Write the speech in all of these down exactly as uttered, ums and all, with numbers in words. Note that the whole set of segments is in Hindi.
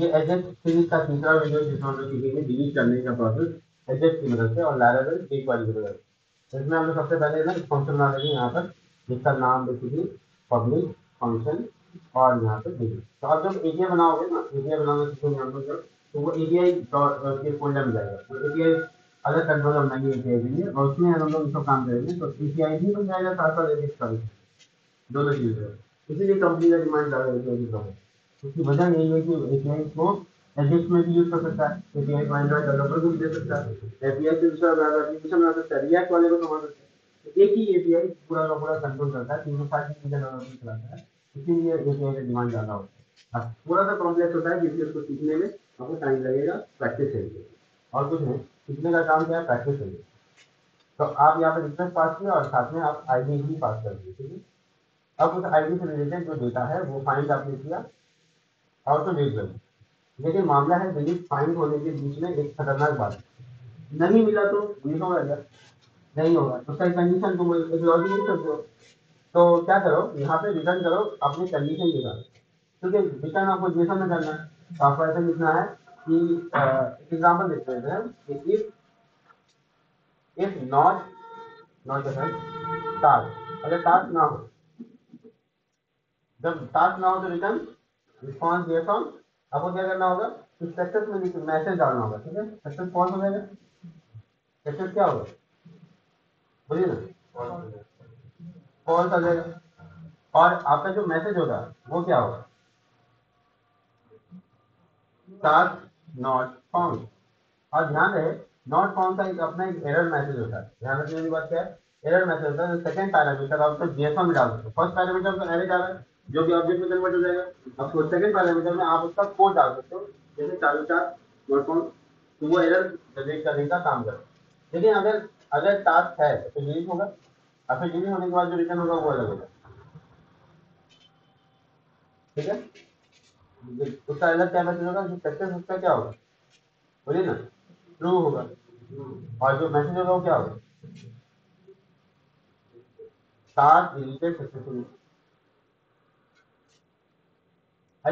ये एजेक्ट सीरीज का तीसरा वीडियो जिसमें हम लोग सीखेंगे डिलीट करने का प्रोसेस एजेक्ट की मदद से और लैरावेल एक बार की मदद से। इसमें हम लोग सबसे पहले ना फंक्शन बना लेंगे यहाँ पर जिसका नाम बेसिकली पब्लिक फंक्शन और यहाँ पे डिलीट। तो आप जब ए पी आई बनाओगे ना ए पी आई बनाने सीखेंगे हम लोग तो वो ए पी आई के फोल्डर में जाएगा। तो ए पी आई अलग कंट्रोलर बनाएंगे ए पी आई के लिए और उसमें हम लोग इसको काम करेंगे तो ए पी आई भी बन जाएगा साथ साथ एजेक्ट का दोनों चीज़ें। इसीलिए कंपनी का डिमांड ज़्यादा है ए पी आई। उसकी वजह यही है कि ए पी आई को एजेक्ट में भी यूज कर सकता है, ए पी आई को एंड्रॉइड डेवलपर को भी दे सकता है, ए पी आई से दूसरा वाला एप्लीकेशन बना सकता है, रिएक्ट वाले को बना सकता है। एक ही ए पी आई पूरा का पूरा कंट्रोल करता है, तीनों साथ में डेवलपमेंट चलाता है। इसीलिए ए पी आई का डिमांड ज़्यादा होता है, थोड़ा सा कॉम्प्लेक्स होता है जिससे उसको सीखने में आपको टाइम लगेगा, प्रैक्टिस चाहिए और कुछ नहीं। सीखने का काम क्या है, प्रैक्टिस चाहिए। तो आप यहाँ पर रिक्वेस्ट पास किया और साथ में आप आई डी भी पास कर दिए, ठीक है। अब उस आई डी से रिलेटेड जो डेटा है वो फाइंड आपने किया और तो डिलीट कर। लेकिन मामला है डिलीट फाइंड होने के बीच में एक खतरनाक बात, नहीं मिला तो डिलीट हो जाएगा, नहीं होगा तो उसका कंडीशन को लॉजिक नहीं सकते हो। तो क्या करो यहाँ पे रिटर्न करो अपनी कंडीशन के साथ, क्योंकि रिटर्न आपको जैसा में करना है। तो आपको ऐसा लिखना है कि एग्जाम्पल देखते हैं, इफ नॉट नॉट टास्क, अगर टास्क ना हो, जब टास्क ना हो तो रिटर्न रिस्पॉन्स दिया था। आपको क्या करना होगा, सक्सेस में मैसेज डालना होगा, ठीक है। सक्सेस कौन हो जाएगा, सक्सेस क्या होगा, बोलिए ना, कॉल आ जाएगा। और आपका जो मैसेज होगा वो क्या होगा, टास्क नॉट फाउंड। और ध्यान रहे नॉट फाउंड का एक अपना एक एरर मैसेज होता है, ध्यान रखने की बात क्या है, एरर मैसेज होता है। सेकंड पैरामीटर आप उसको जेएसओन में डाल सकते हो, फर्स्ट पैरामीटर आपको एरे डाला जो कि ऑब्जेक्ट में कन्वर्ट हो जाएगा। आपको सेकंड पैरामीटर में आप उसका कोड डाल सकते हो जैसे चालू टास्क नॉट फाउंड, तो वो एरर जनरेट करने का काम करो। लेकिन अगर अगर टास्क है तो डिलीट होगा और फिर डिलीट होने के बाद जो रिटर्न होगा वो अलग होगा, ठीक है। उसका अलग क्या मैसेज होगा, जो सक्सेस उसका क्या होगा, बोलिए ना, ट्रू होगा। और जो मैसेज होगा वो क्या होगा, टास्क डिलीटेड सक्सेसफुली।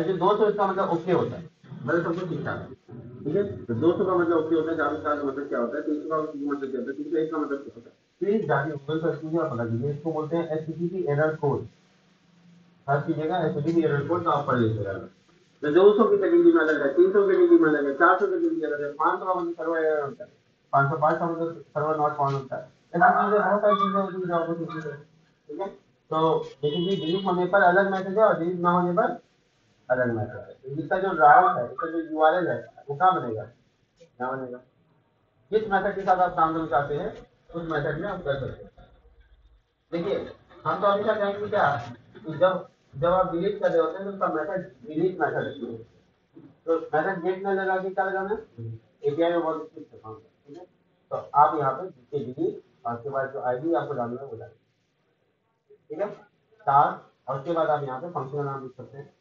जो दो सौ इसका मतलब ओके होता है, मतलब सब कुछ ठीक ठाक है, ठीक है। तो दो सौ का मतलब ओके होता है, चार सौ का मतलब क्या होता है, तीन सौ का मतलब क्या होता है, तीन सौ एक का मतलब क्या होता है। प्लीज जाके गूगल सर्च कीजिए और पता कीजिए, इसको बोलते हैं एचटीटीपी एरर कोड। सर्च कीजिएगा एचटीटीपी एरर कोड तो आप पढ़ लीजिएगा। तो दो सौ की कैटेगरी में अलग है, तीन सौ की कैटेगरी में अलग है, चार सौ की कैटेगरी अलग है, पाँच सौ का मतलब सर्वर एरर होता है, पाँच सौ पाँच का मतलब सर्वर नॉट फाउंड होता है। बहुत सारी चीज़ें होती है जो आपको सीखी है, ठीक है। तो देखिए डिलीट होने पर अलग मैसेज है और डिलीट ना होने पर अलग मैसेज है। इसका जो राउट है, इसका जो यूआरएल है वो क्या बनेगा, क्या बनेगा। जिस मैसेज के साथ आप काम करना चाहते हैं उस मैसेज में आप कर सकते हैं। देखिए हम तो हमेशा कहेंगे क्या, जब जब आप डिलीट कर रहे होते हैं तो उसका मैसेज डिलीट मैसेज रखिए। तो मैसेज गेट में लगा के क्या लगाना है, एपीआई में बहुत स्पीड से काम करता है, ठीक है। तो आप यहाँ पर जिसके डिलीट और उसके बाद जो आई डी आपको डालना है वो डालिए, ठीक है। चार और उसके बाद आप यहाँ पे फंक्शन का नाम लिख सकते हैं।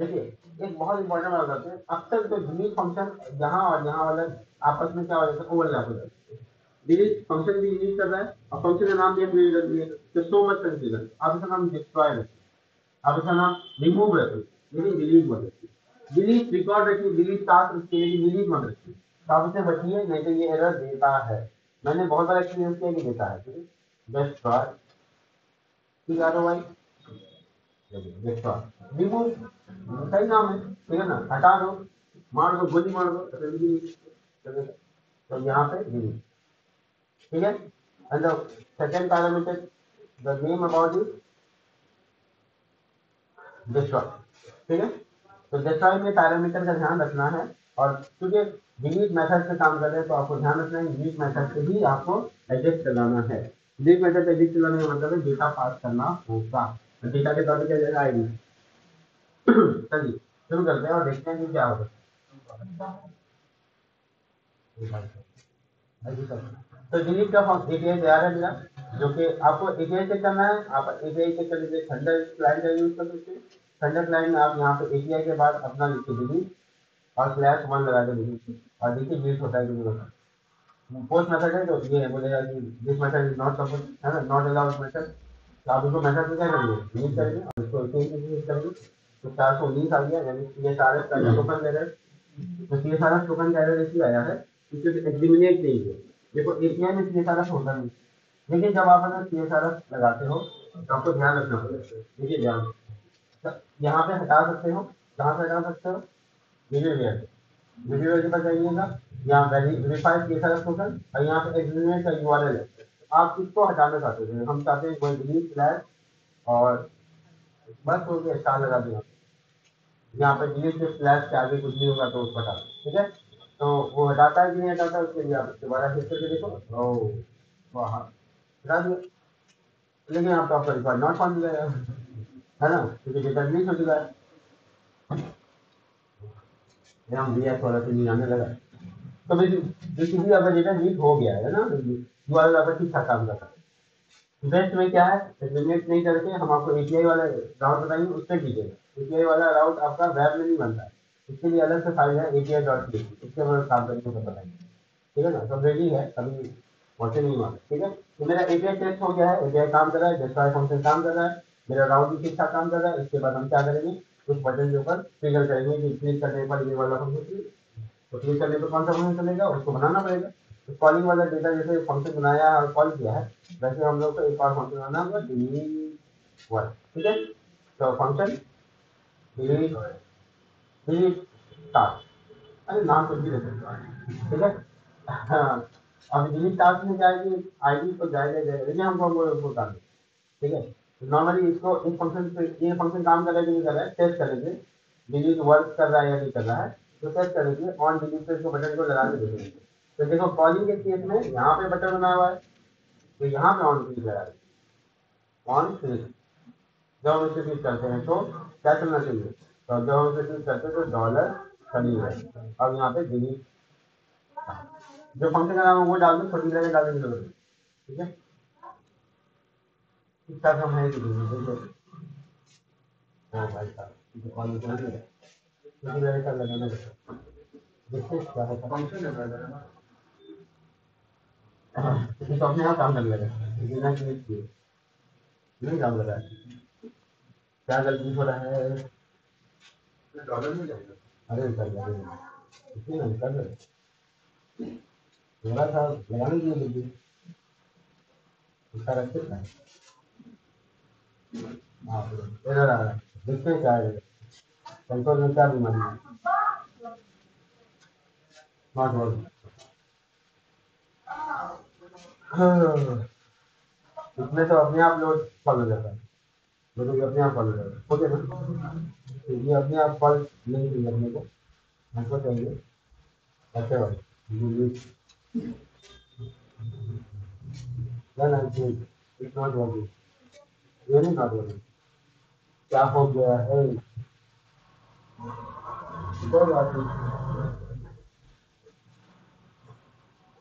देखिए एक बहुत इंपॉर्टेंट बात बताते हैं, अक्सर जो डिलीट फंक्शन यहाँ और यहाँ वाला आपस में क्या हो जाता है, ओवरलैप हो जाता है। डिलीट फंक्शन भी डिलीट कर रहा है और फंक्शन का नाम भी डिलीट कर दिया, तो सो मच कंफ्यूजन। आप इसका नाम डिस्ट्रॉय रखिए, आप इसका नाम रिमूव रखिए, लेकिन डिलीट मत रखिए। डिलीट रिकॉर्ड रखिए, डिलीट टास्क रखिए, लेकिन डिलीट मत रखिए। तो आप उससे बचिए, नहीं तो ये एरर देता है। मैंने बहुत बार एक्सपीरियंस किया कि देता है, ठीक है। डिस्ट्रॉय, ठीक है भाई, डिस्ट्रॉय रिमूव सही नाम है, ठीक है ना, हटा दो, मार दो, गोली मार दो, तो यहाँ पे डिलीट, ठीक है। And the second parameter the name about is destroy, ठीक है। तो डिस्ट्रॉय में पैरामीटर का ध्यान रखना है और क्योंकि डिलीट मेथड से काम कर रहे हैं तो आपको ध्यान रखना है डिलीट मेथड से ही आपको एडजस्ट चलाना है। डिलीट मेथड एडजस्ट चलाने का मतलब है डेटा पास करना होगा, डेटा के तौर पर क्या जाएगा आएगी। चलिए शुरू करते हैं और देखते हैं कि क्या होगा। तो डिलीट का ए पी आई तैयार है मेरा, जो कि आपको ए पी आई चेक करना है। आप ए पी आई चेक कर लीजिए, थंडर क्लाइंट का यूज कर सकते हैं। थंडर क्लाइंट में आप यहाँ पे ए पी आई के बाद अपना लिखिए डिलीट और स्लैश वन लगा के लिखिए और देखिए डिलीट होता है कि नहीं होता। पोस्ट मैसेज है तो ये बोलेगा कि this message is not supported, है ना, नॉट अलाउड मैसेज। तो आप उसको मैसेज क्या करेंगे, डिलीट करेंगे और उसको चेंज करेंगे। तो चार सौ उन्नीस आ गया, यानी ये सारे ओपन एरर इसमें सारा टोकन का एरर इशू आया है, इसको एलिमिनेट नहीं है। देखो एपीआई में ये सारा होता नहीं, लेकिन जब आप अगर ये सारा लगाते हो तो आपको ध्यान रखना पड़ेगा। देखिए ध्यान, यहां पे हटा सकते हो, कहां से हटा सकते हो, बिहेवियर बिहेवियर के पास जाइएगा, यहां वेरीफाई ये सारा टोकन और यहां पे एलिमिनेट का यूआरएल है। आप इसको हटाना चाहते हैं, हम चाहते हैं वन स्लैश और बस हो गया, स्टार लगा दिया। यहाँ पे डिलीट स्लैश के आगे कुछ भी होगा तो उसको हटा, ठीक है। तो वो हटाता है कि नहीं हटाता, उसके लिए आप दोबारा हिट करके देखो। ओह वाह, हटा दिया, लेकिन आपका आपका रिकॉर्ड नॉट फाउंड मिला है ना, क्योंकि डेटा मिस हो चुका है। हम वी एस वाला से नहीं आने लगा, तो बेसिकली आपका डेटा मिस हो गया है ना, दोबारा आपका ठीक ठाक काम करता है। बेस्ट में क्या है, एलिमिनेट नहीं करके हम आपको एपीआई वाला राउट बताएंगे, उससे कीजिएगा। एपीआई वाला राउट आपका वेब में नहीं बनता है, इसके लिए अलग से फाइल है एपीआई डॉट पी, इसके हम काम करके उसको बताएंगे, ठीक है ना। सब रेडी है, अभी वैसे नहीं हुआ, ठीक है। तो मेरा एपीआई टेस्ट हो गया है, एपीआई काम कर रहा है, डिस्ट्रॉय फंक्शन काम कर रहा है, मेरा राउट भी ठीक ठाक काम कर रहा है। इसके बाद हम क्या करेंगे, कुछ बटन के ऊपर ट्रिगर करेंगे कि क्लिक करने पर ये वाला फंक्शन, तो क्लिक करने पर कौन सा फंक्शन चलेगा उसको बनाना पड़ेगा। कॉलिंग वाला डेटा जैसे फंक्शन बनाया और कॉल किया है, वैसे हम लोग को एक और फंक्शन बनाना होगा, डिलीट वन, ठीक है। तो फंक्शन डिलीट डिलीट टास्क, अरे नाम कुछ भी रख सकते हैं, ठीक है। अब डिलीट टास्क में जाएगी आईडी को जाएगा जाएगा लेकिन हमको वो वो डाल, ठीक है। नॉर्मली इसको इस फंक्शन पे ये फंक्शन काम कर रहा है कि नहीं कर रहा है, टेस्ट करेंगे, डिलीट वर्क कर रहा है या नहीं कर रहा है, तो टेस्ट करेंगे ऑन डिलीट पे इसको बटन को लगा के देखेंगे। तो देखो कॉलिंग के केस में यहाँ पे बटन बनाया हुआ है, तो यहाँ पे ऑन क्लिक लगा दें, ऑन क्लिक। जब हम इसे क्लिक करते हैं तो क्या चलना चाहिए, तो जब हम इसे क्लिक करते हैं तो डॉलर खड़ी है। अब यहाँ पे डिलीट जो फंक्शन का नाम है वो डाल दो, छोटी जगह डाल देंगे, ठीक है। इसका काम है कि लगाना तो अपने यहाँ काम करने लगा, नहीं काम कर रहा है, क्या गलती हो रहा है, डॉलर में जाएगा। अरे कर थोड़ा सा लगाने के लिए उसका रखते हैं, इधर आ रहा है, देखते हैं क्या है, कंट्रोल में क्या बीमारी है, नॉट वर्क। इसमें तो अपने आप लोड फॉलो जाता है, मतलब अपने आप फॉलो जाता है, ओके ना। ये अपने आप फॉल नहीं लगने को हमको चाहिए, ऐसे वाले नॉट वाली, ये नहीं नॉट वाली, क्या हो गया है, कोई बात नहीं।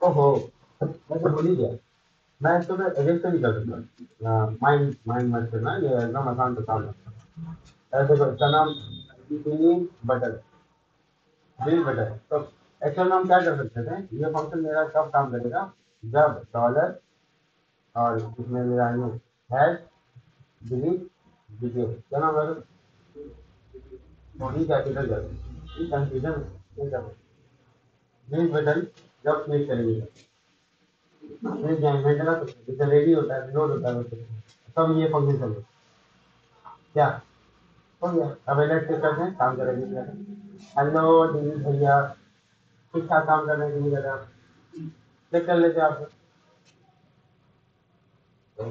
ओहो मैं तो बोल ही गया, मैं इसको मैं एडिट तो नहीं कर सकता, माइंड माइंड मत करना, ये एकदम आसान सा काम है। ऐसे देखो इसका नाम डिलीट बटन, डिलीट बटन, तो एक्चुअल नाम क्या कर सकते थे, ये फंक्शन मेरा कब काम करेगा, जब डॉलर और इसमें मेरा हैश डिलीट डिटेल, क्या नाम है, कैपिटल कर कंफ्यूजन डिलीट बटन जब क्लिक करेंगे रेडी होता है, लोड होता है, तब ये फंक्शन चले, क्या हो गया। अब एलेट चेक करते हैं काम करेंगे, हेलो दिलीप भैया ठीक ठाक काम कर रहे हैं कि नहीं कर रहा, चेक कर लेते हैं आप।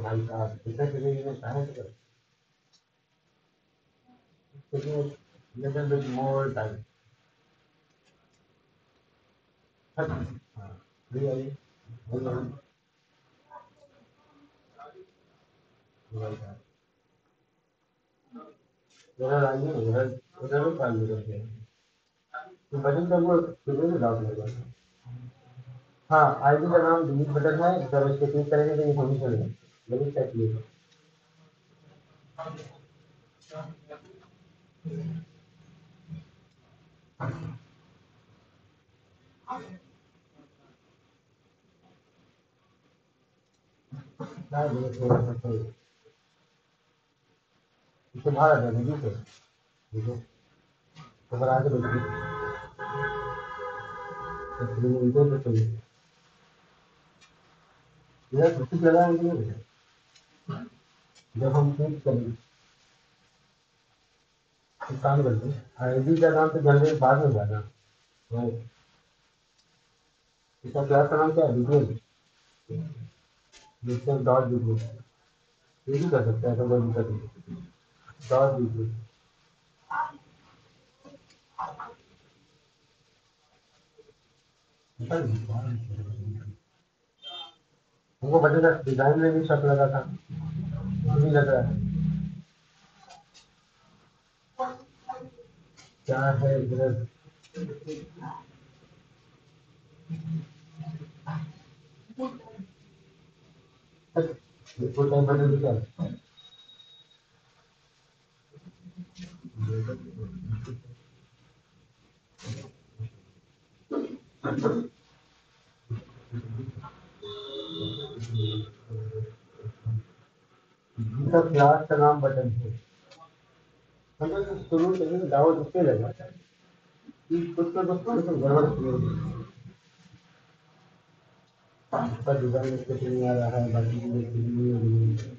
भाई साहब कितने तरीके में कहा है, little bit more time really हाँ। आईडी का नाम डिलीट बटन है, जब इसको क्लिक करेंगे तो ये फंक्शन है, लेकिन चेक लीजिए इसे बाहर आ जाने, ठीक है, ठीक है, तो बाहर आके बैठिए। जब हम क्लिक करें काम करते हैं आईडी का नाम तो जनरेट बाद में जाना, इसका क्लास का नाम क्या है डॉट डिग्री, ये भी कर सकते हैं डॉट डिग्री। हमको बटन का डिजाइन में भी शक लगा था, भी लग रहा है क्या है इधर फुल टाइम बटन भी क्या क्लास का नाम बटन है। हम शुरू से डाउट उससे लगा कि कुछ ना कुछ गड़बड़ पर डिजाइन नहीं आ रहा है, बाकी नहीं हो रही है।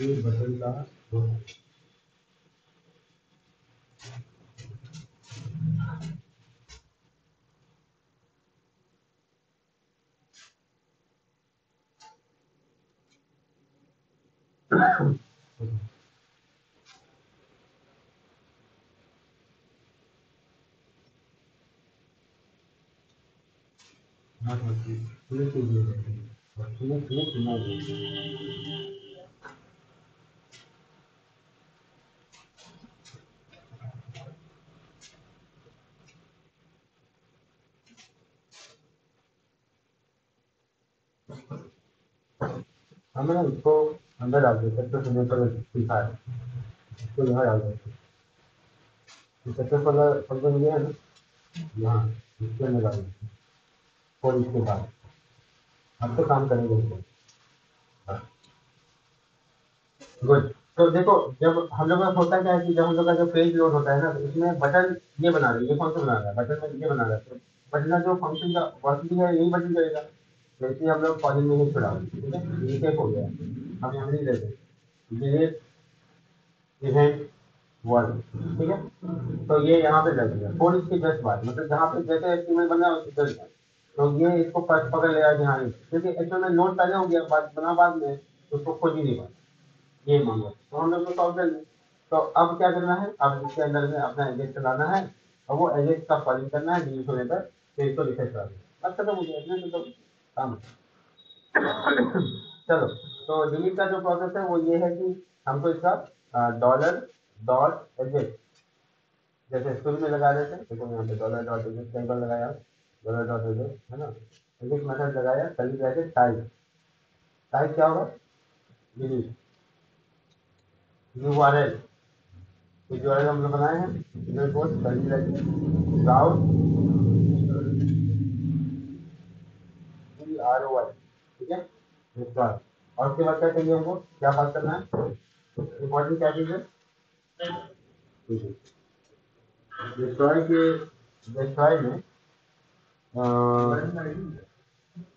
ये बटन का हमें उसको अंदर डाल देते हैं, तो सुनने पर दिखा है उसको यहाँ डाल देते हैं, सत्तर पंद्रह पंद्रह मिले है ना यहाँ इसके अंदर डाल देते हैं और इसके बाद हम तो काम करेंगे उसको गुड। तो देखो जब हम लोग का होता क्या है कि जब हम लोग का जो पेज लोड होता है ना, तो इसमें बटन ये बना रही है, ये फंक्शन बना रहा है, बटन में ये बना रहा है, बटन का जो फंक्शन का वर्किंग है यही बटन करेगा। जैसे हम लोग कॉलिंग में छुड़ा ठीक है, रीसेट हो गया। अब यहाँ नहीं लेते डिलीट इवेंट वन ठीक है, तो ये यहाँ पे लग गया फोर इसके जस्ट बाद, मतलब जहाँ पे जैसे एक्चुअल बना उधर, तो ये इसको पकड़ लेगा यहाँ क्योंकि एक्चुअल में नोट पहले हो गया बाद बना बाद में उसको खोज ही नहीं पाता, ये मामला तो हम लोग को सॉल्व कर लें। तो अब क्या करना है, अब इसके अंदर में अपना एजेक्ट चलाना है और वो एजेक्ट का कॉलिंग करना है, डिलीट होने पर पेज को रिसेट करा देना, अच्छा तो मुझे मतलब काम। चलो तो डिलीट का जो प्रोसेस है वो ये है कि हमको इसका डॉलर डॉट एजेक्ट जैसे स्कूल में लगा देते हैं, देखो यहाँ पे डॉलर डॉट एजेक्ट टेबल लगाया, डॉलर डॉट एजेक्ट है ना, एजेक्ट मेथड लगाया, कल जाके टाइप टाइप क्या होगा delete U R L, U R L हम लोग बनाए हैं राउट आरओआई ठीक है। और उसके बाद क्या चाहिए हमको, क्या बात करना है इम्पोर्टेंट क्या चीज है डिस्ट्रॉय के डिस्ट्रॉय में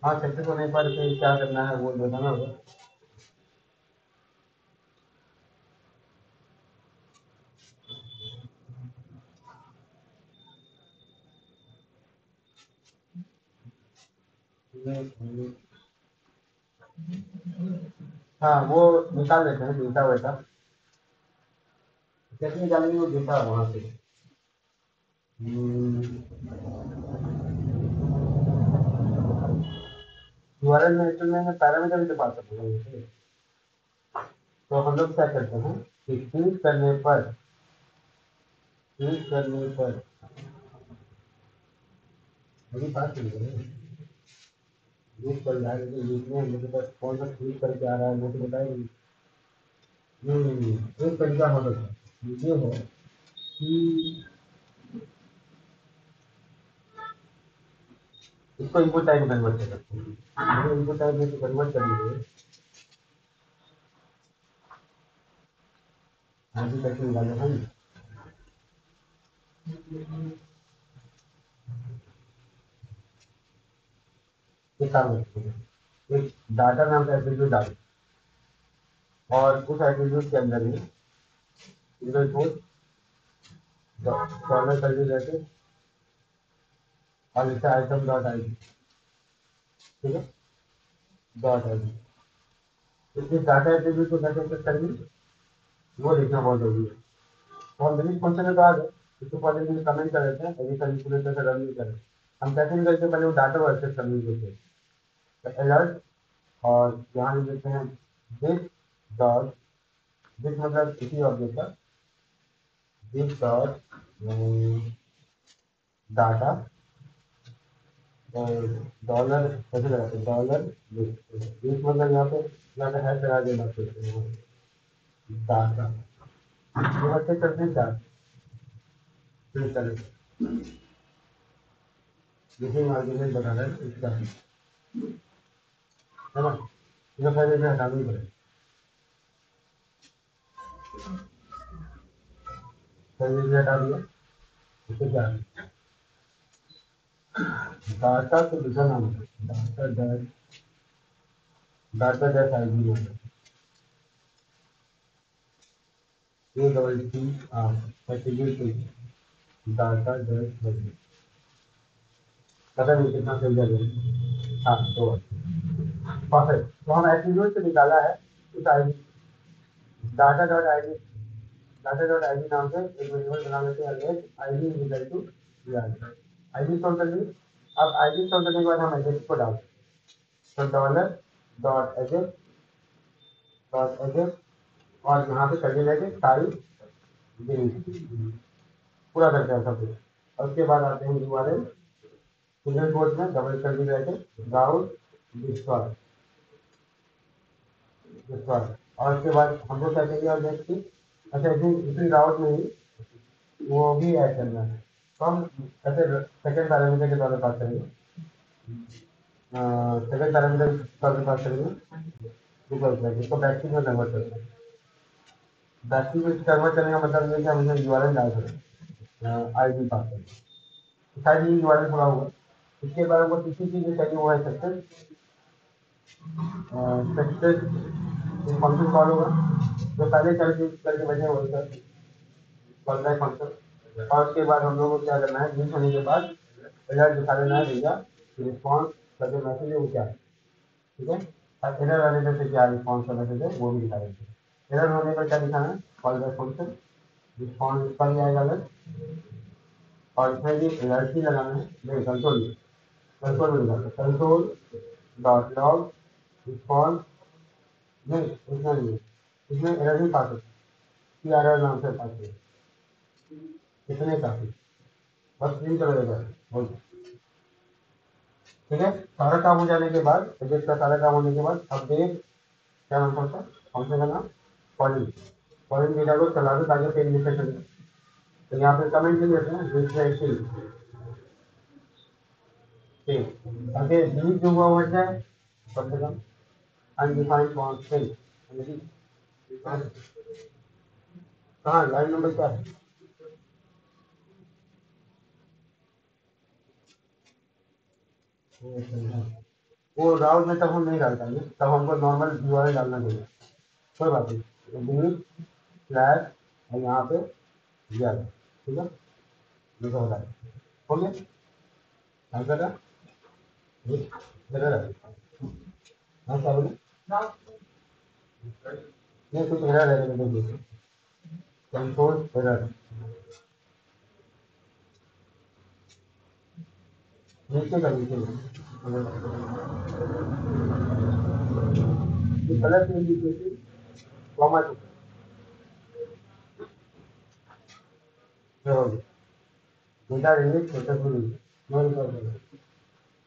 हाँ सक्सेस होने पर क्या करना है वो बताना होगा। हाँ वो निकाल देते हैं डेटा वैसा कैसे निकालेंगे वो डेटा वहाँ से यूआरएल में में पैरामीटर भी तो पा सकते हैं। तो हम लोग क्या करते हैं कि क्लिक करने पर क्लिक करने पर मेरी बात नहीं यूज कर रहा है यूज में मेरे पास कौन सा क्लिक करके आ रहा है वो तो बताएगी नहीं। एक तरीका हो सकता है ये हो कि इसको इनपुट टाइप में कन्वर्ट कर सकते हैं, इनपुट टाइप में कन्वर्ट कर लीजिए आंसर करके निकाल रहा हूँ। ये काम करते हैं एक डाटा नाम का एट्रीब्यूट डाल और उस एट्रीब्यूट के अंदर ही इधर को कॉलम कर देते और इसका आइटम डॉट आईडी, ठीक है, डॉट आईडी इसके डाटा एट्रीब्यूट को कैसे एक्सेस करेंगे वो देखना बहुत जरूरी है। और मेरी फंक्शन के बाद इसको पहले मुझे कमेंट कर देते हैं एडिट कैलकुलेटर से रन नहीं करें हम कैसे नहीं करते पहले वो डाटा को एक्सेस करने देते हैं अलर्ट और यहाँ लिख देते हैं दिस डॉट दिस मतलब इसी ऑब्जेक्ट का दिस डॉट डाटा डॉलर कैसे लगाते हैं डॉलर दिस मतलब यहाँ पे यहाँ हैश लगा देना चाहिए डाटा ये बच्चे करते हैं चार फिर चलेगा जैसे आर्गुमेंट बता रहा है इसका है ना ये पहले इसे हटाना ही पड़ेगा पहले इसे हटा दिया इससे क्या डाटा तो दूसरा नाम है data dash data dash I D number ये double T R attribute data dash I पता नहीं कितना सही जाएगा। हाँ तो परफेक्ट तो हम एट्रीब्यूट से निकाला है उस I data dot I D data dot I D नाम से एक वेरिएबल बना लेते हैं I D equal to I D store कर ली। अब आई डी स्टोर करने के बाद हम एजेक्स को डाल तो dollar dot ajax dot ajax और यहाँ पे कर लेंगे सारी पूरा करते हैं सब कुछ। और उसके बाद आते हैं दोबारा सिंगल कोट में डबल कर दिया जाएगा डाउन डिस्ट्रॉय डिस्ट्रॉय और उसके बाद हम लोग कहेंगे और देखते अच्छा इसी राउट में ही वो भी ऐड करना है तो हम ऐसे सेकेंड पैरामीटर के द्वारा पास करेंगे सेकेंड पैरामीटर के द्वारा पास करेंगे गूगल करेंगे इसको बैकिंग में कन्वर्ट करेंगे। बैकिंग में कन्वर्ट करने का मतलब ये कि हम इसमें यूआरएल डाल करें आई डी पास करेंगे सारी यूआरएल पूरा होगा। इसके बाद हमको किसी चीज में चाहिए वो है सक्सेस सक्सेस फंक्शन कॉल होगा जो पहले करके करके बैठे हुए सर कॉल बैक फंक्शन और उसके बाद हम लोगों को क्या करना है लिंक होने के बाद एलर्ट दिखा देना है भैया रिस्पॉन्स करके मैसेज है वो क्या है, ठीक है। और एरर वाले में से क्या रिस्पॉन्स का मैसेज है वो भी दिखा देते हैं। एरर होने पर क्या दिखाना है कॉल बैक फंक्शन रिस्पॉन्स पर ही आएगा अलग और इसमें भी एलर्ट ही लगाना है नहीं कंट्रोल कंट्रोल मिल जाता है कंट्रोल डॉट लॉग रिस्पॉन्स नहीं इसमें नहीं इसमें एरर ही पास होती है एरर नाम से पास होती है इतने काफी बस प्रिंट कर देगा बोल, ठीक है। सारा काम हो जाने के बाद एजेक्ट का सारा काम होने के बाद अपडेट क्या नाम पड़ता है फंक्शन का नाम कॉलिंग कॉलिंग डेटा को चला दो ताकि पेज मिस्टेक कर तो यहाँ पे कमेंट नहीं देते हैं डिस्प्लेस ठीक आगे डिलीट जो हुआ हुआ है कम से कम अनडिफाइंड कॉन्स्टेंट कहाँ लाइन नंबर क्या है वो राउट में तब हम नहीं डालता है तब हमको नॉर्मल यूआरएल डालना पड़ेगा कोई बात नहीं डिलीट स्लैश और यहाँ पे दिया गया, ठीक है देखो होता है हो गया आंसर का जरा हाँ क्या बोले ये कुछ एरर है मेरे देखिए कंट्रोल एरर नीचे का नीचे ये गलत है नीचे कॉमा डेटा रिलीज प्रोसेस हो गई नॉन रिकॉर्ड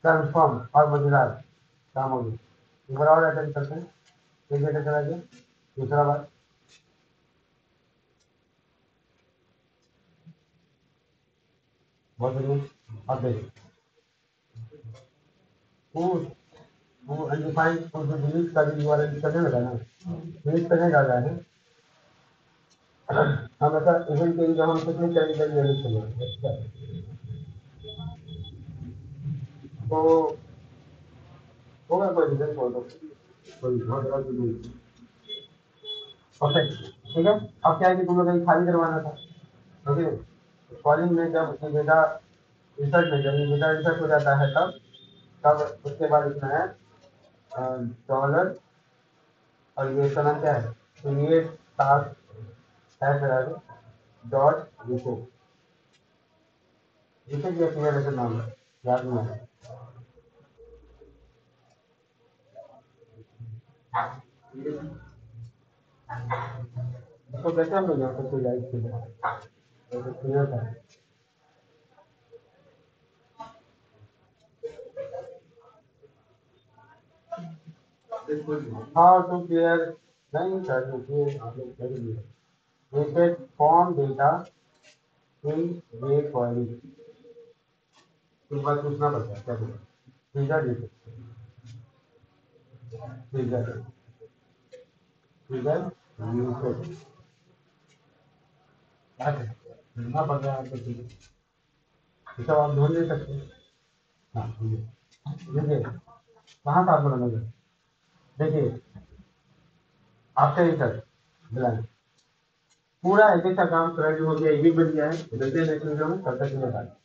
कंफर्म और मजेदार काम हो गया। एक बार और अटेंड करते हैं एक डेटा चला गया दूसरा बार बहुत बढ़िया अब देखिए वो अनडिफाइंड को डिलीट का भी यूआरएल करने लगा ना डिलीट करने लगा है हम ऐसा इवन के जो हम कितने चैनल पर जाने चले तो होगा कोई डिजाइन बोल दो कोई बहुत रात हो गई परफेक्ट ठीक है। अब क्या है कि तुम लोग खाली करवाना था ओके फॉलिंग में जब उसमें डेटा इंसर्ट में जब डेटा इंसर्ट हो जाता है तब तब उसके बाद इतना है डॉलर और ये करना क्या है तो ये टास्क डॉट यूको यूको ये अपना वैसे नाम है याद में है इसको कैसे हम लोग यहाँ पर कोई लाइक किया हाँ तो क्लियर नहीं सर क्लियर आप लोग कर लिए Reset form data in a query. एक बार पूछना पड़ता है क्या result reset result result reset क्या करना पड़ता है आपको इसका आप ढूंढ ले सकते हैं। हाँ देखिए वहाँ का आप बनाना देखिए आपका रिजल्ट ब्लैंक पूरा ऐसे का काम करेक्ट हो गया ये भी बन गया है।